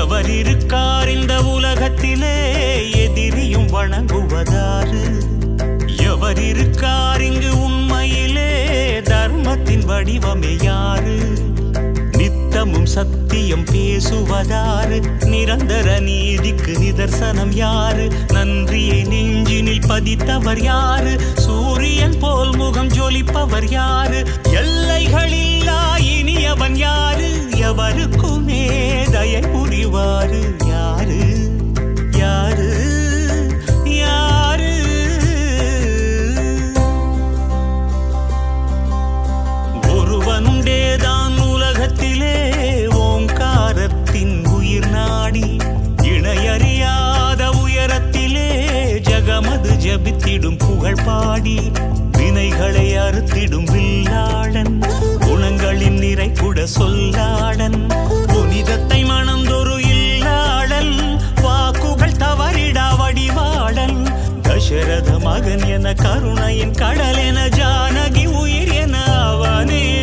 எவரிருக்கார் இந்த உலகத்திலே எதிரியும் வணங்குவதாறு எவரிருக்கார் இங்கு உண்மையிலே தர்மத்தின் வடிவமே யாரு நித்தமும் சத்தியம் பேசுவதாறு நிரந்தர நீதிக்கு நிதர்சனம் யாரு நன்றியை நெஞ்சினில் பதித்தவர் யாரு சூரியன் போல் முகம் ஜொலிப்பவர் யாரு எல்லைகளில்லா இனியவன் யாரு எவருக்குமே தயை புரிவாரு யாரு யாரு யாரு ஒருவனுண்டேதான் உலகத்திலே ஓங்காரத்தின் உயிர் நாடி இணையறியாத உயரத்திலே ஜகமது ஜபித்திடும் புகழ் பாடி வினைகளை அறுத்திடும் வில்லாளன் குணங்களின் நிறை கூட சொல்லாடன் புனிதத்தை மணந்தொரு இல்லாடல் வாக்குகள் தவறிடா வடிவாடல் தசரத மகன் என கருணையின் கடல் என ஜானகி உயிர் என அவனே.